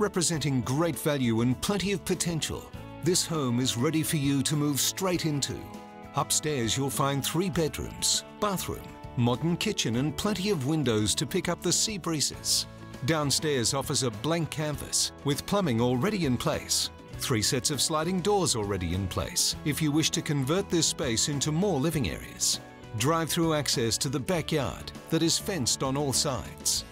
Representing great value and plenty of potential, this home is ready for you to move straight into. Upstairs you'll find 3 bedrooms, bathroom, modern kitchen and plenty of windows to pick up the sea breezes. Downstairs offers a blank canvas with plumbing already in place. 3 sets of sliding doors already in place if you wish to convert this space into more living areas. Drive-through access to the backyard that is fenced on all sides.